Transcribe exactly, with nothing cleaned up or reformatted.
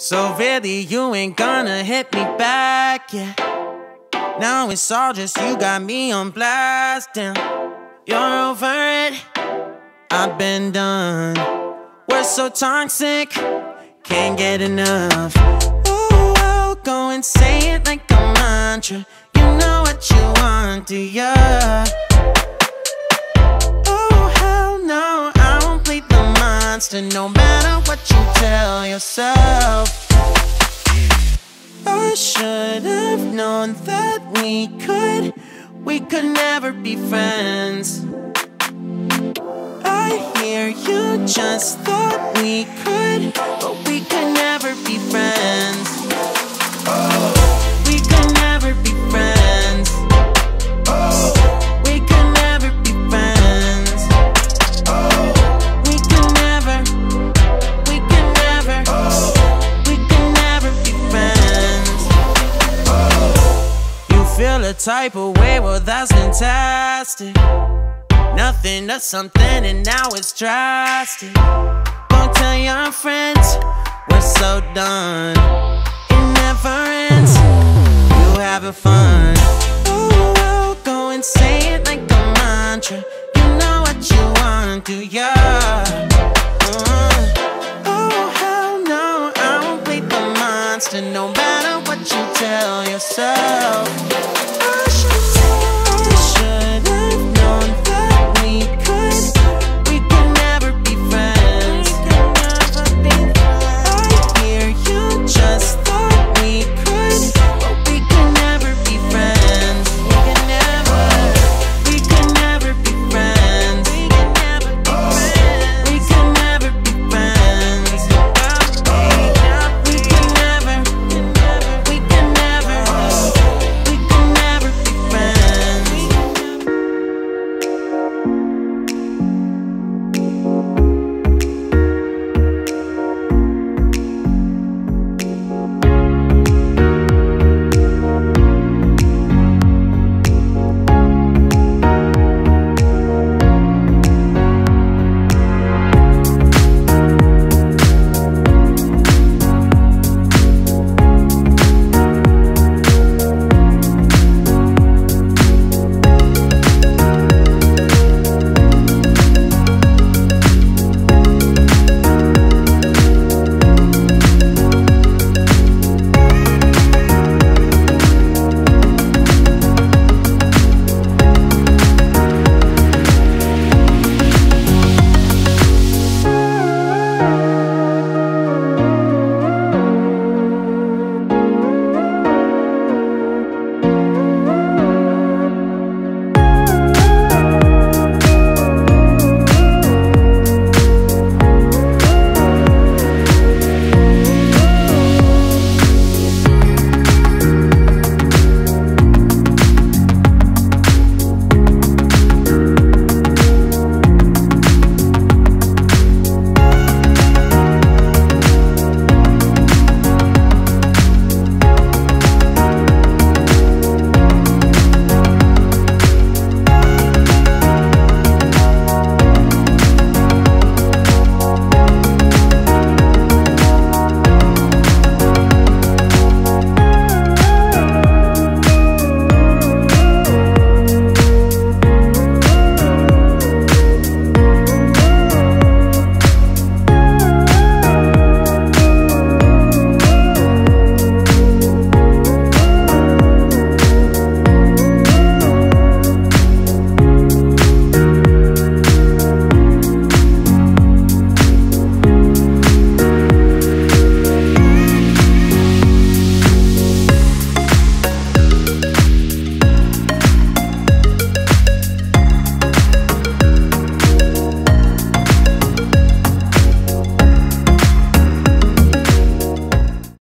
So really you ain't gonna hit me back, yeah. Now it's all just you got me on blast, damn. You're over it, I've been done. We're so toxic, can't get enough. Ooh, I'll go and say it like a mantra. You know what you want, do ya? Oh, hell no, I won't play the monster, no matter what you tell yourself. I should've known that we could We could never be friends. I hear you just thought we could, but we could never be friends. Oh. We could never be friends. Oh. We could never be friends. Oh. We could never, we could never, oh. We could never be friends. Oh. You feel the type of way, well that's fantastic. Nothing to something and now it's drastic. Don't tell your friends, we're so done. It never ends, you having fun. Ooh, I'll go and say it like a mantra. You know what you want, do ya? Uh, oh, hell no, I won't play the monster, no matter what you tell yourself.